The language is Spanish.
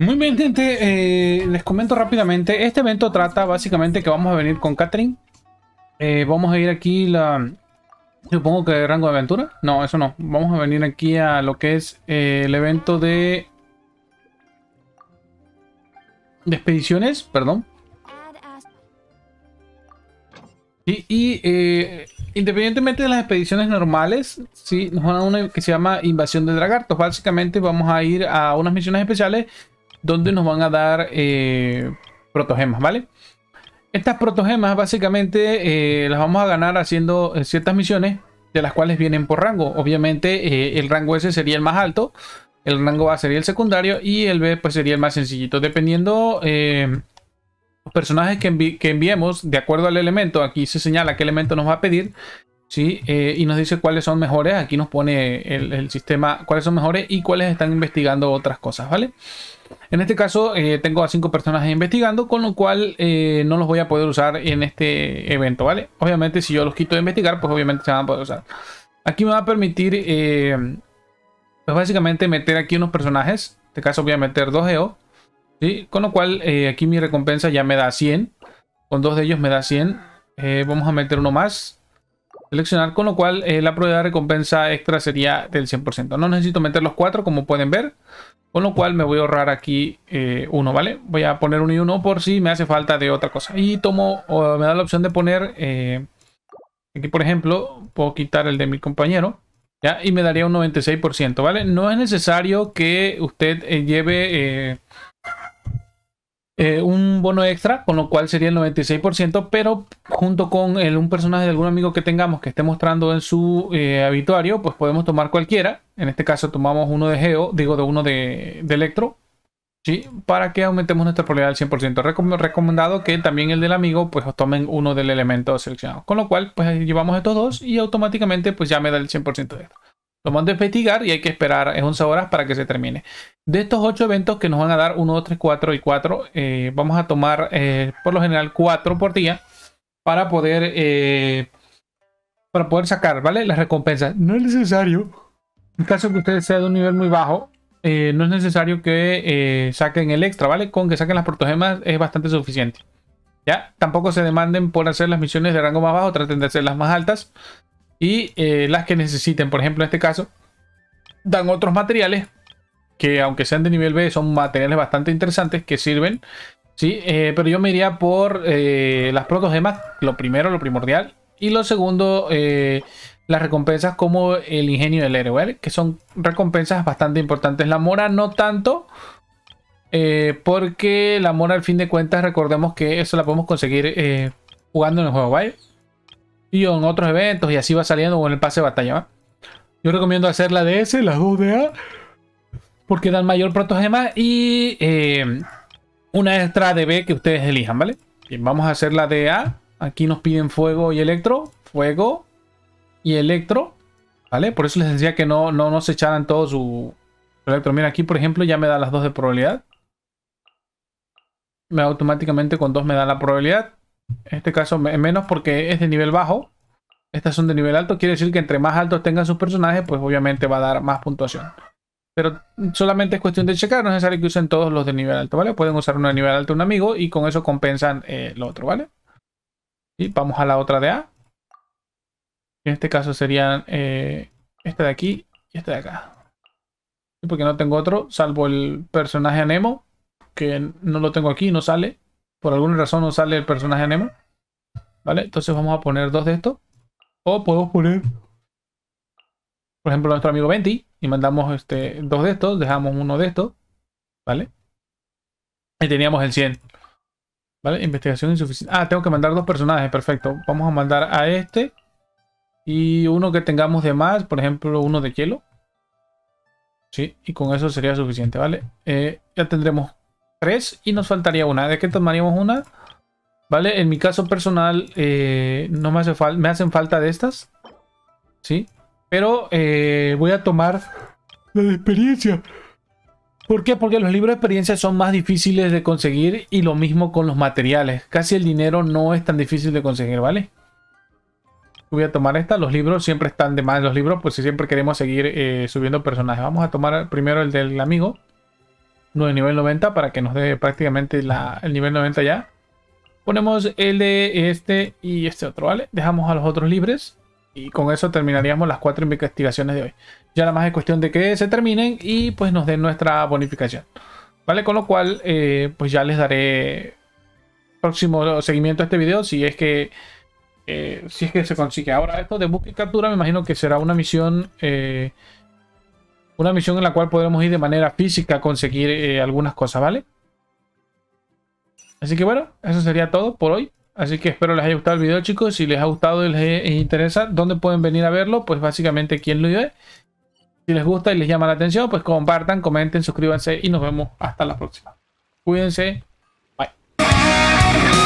Muy bien, gente, les comento rápidamente. Este evento trata básicamente que vamos a venir con Catherine. Vamos a ir aquí la... Supongo que rango de aventura. No, eso no. Vamos a venir aquí a lo que es el evento de... expediciones, perdón. Y independientemente de las expediciones normales, sí, nos van a una que se llama Invasión de Dragarto. Básicamente vamos a ir a unas misiones especiales donde nos van a dar protogemas, ¿vale? Estas protogemas básicamente las vamos a ganar haciendo ciertas misiones, de las cuales vienen por rango. Obviamente el rango S sería el más alto, el rango A sería el secundario y el B pues sería el más sencillito, dependiendo los personajes que enviemos de acuerdo al elemento. Aquí se señala qué elemento nos va a pedir, ¿sí? Y nos dice cuáles son mejores. Aquí nos pone el sistema cuáles son mejores y cuáles están investigando otras cosas, ¿vale? En este caso tengo a 5 personajes investigando, con lo cual no los voy a poder usar en este evento, ¿vale? Obviamente si yo los quito de investigar, pues obviamente se van a poder usar. Aquí me va a permitir pues básicamente meter aquí unos personajes. En este caso voy a meter 2 GEO, ¿sí? Con lo cual aquí mi recompensa ya me da 100. Con 2 de ellos me da 100. Vamos a meter uno más. Seleccionar, con lo cual la probabilidad de recompensa extra sería del 100%. No necesito meter los 4 como pueden ver. Con lo cual me voy a ahorrar aquí uno, ¿vale? Voy a poner uno y uno por si me hace falta de otra cosa. Y tomo, o me da la opción de poner, aquí por ejemplo, puedo quitar el de mi compañero, ¿ya? Y me daría un 96%, ¿vale? No es necesario que usted lleve un bono extra, con lo cual sería el 96%, pero junto con un personaje de algún amigo que tengamos que esté mostrando en su habituario, pues podemos tomar cualquiera. En este caso tomamos uno de Geo, digo de uno de Electro, ¿sí? Para que aumentemos nuestra probabilidad al 100%. Recomendado que también el del amigo pues tomen uno del elemento seleccionado, con lo cual pues llevamos estos dos y automáticamente pues ya me da el 100% de esto. Lo mando a investigar y hay que esperar 11 horas para que se termine. De estos 8 eventos que nos van a dar 1, 2, 3, 4 y 4, vamos a tomar por lo general 4 por día para poder sacar, ¿vale? Las recompensas. No es necesario, en caso que ustedes sean de un nivel muy bajo, no es necesario que saquen el extra, ¿vale? Con que saquen las protogemas es bastante suficiente, ¿ya? Tampoco se demanden por hacer las misiones de rango más bajo, traten de hacer las más altas. Y las que necesiten, por ejemplo en este caso, dan otros materiales que aunque sean de nivel B son materiales bastante interesantes que sirven, ¿sí? Pero yo me iría por las protogemas, lo primero, lo primordial. Y lo segundo, las recompensas como el ingenio del héroe, ¿vale? Que son recompensas bastante importantes. La mora no tanto, porque la mora al fin de cuentas recordemos que eso la podemos conseguir jugando en el juego, ¿vale? Y en otros eventos y así va saliendo, o en el pase de batalla, ¿va? Yo recomiendo hacer la de S, las 2 de A, porque dan mayor protogema y una extra de B que ustedes elijan, ¿vale? Bien, vamos a hacer la de A. Aquí nos piden fuego y electro. Fuego y electro, ¿vale? Por eso les decía que no se echaran todo su electro. Mira, aquí por ejemplo ya me da las 2 de probabilidad. Me automáticamente con 2 me da la probabilidad. En este caso menos porque es de nivel bajo. Estas son de nivel alto. Quiere decir que entre más altos tengan sus personajes, pues obviamente va a dar más puntuación. Pero solamente es cuestión de checar. No es necesario que usen todos los de nivel alto, ¿vale? Pueden usar uno de nivel alto, un amigo, y con eso compensan el otro, ¿vale? Y vamos a la otra de A. En este caso serían esta de aquí y esta de acá. Y porque no tengo otro, salvo el personaje Anemo, que no lo tengo aquí, no sale. Por alguna razón no sale el personaje Nemo, ¿vale? Entonces vamos a poner 2 de estos. O podemos poner, por ejemplo, nuestro amigo Venti. Y mandamos 2 de estos. Dejamos uno de estos, ¿vale? Y teníamos el 100. ¿Vale? Investigación insuficiente. Ah, tengo que mandar 2 personajes. Perfecto. Vamos a mandar a este. Y uno que tengamos de más. Por ejemplo, uno de hielo. Sí. Y con eso sería suficiente, ¿vale? Ya tendremos 3 y nos faltaría una. ¿De qué tomaríamos una? Vale, en mi caso personal no me hace falta, me hacen falta de estas, sí, pero voy a tomar la de experiencia. ¿Por qué? Porque los libros de experiencia son más difíciles de conseguir y lo mismo con los materiales. Casi el dinero no es tan difícil de conseguir, ¿vale? Voy a tomar esta. Los libros siempre están de más. Los libros, pues si siempre queremos seguir subiendo personajes. Vamos a tomar primero el del amigo. uno de nivel 90 para que nos dé prácticamente el nivel 90 ya. Ponemos el de este y este otro, ¿vale? Dejamos a los otros libres y con eso terminaríamos las 4 investigaciones de hoy. Ya nada más es cuestión de que se terminen y pues nos den nuestra bonificación, ¿vale? Con lo cual, pues ya les daré próximo seguimiento a este video si es que se consigue. Ahora esto de búsqueda y captura me imagino que será una misión en la cual podremos ir de manera física a conseguir algunas cosas, ¿vale? Así que bueno, eso sería todo por hoy. Así que espero les haya gustado el video, chicos. Si les ha gustado y les interesa, ¿dónde pueden venir a verlo? Pues básicamente aquí en lo ve. Si les gusta y les llama la atención, pues compartan, comenten, suscríbanse y nos vemos hasta la próxima. Cuídense. Bye.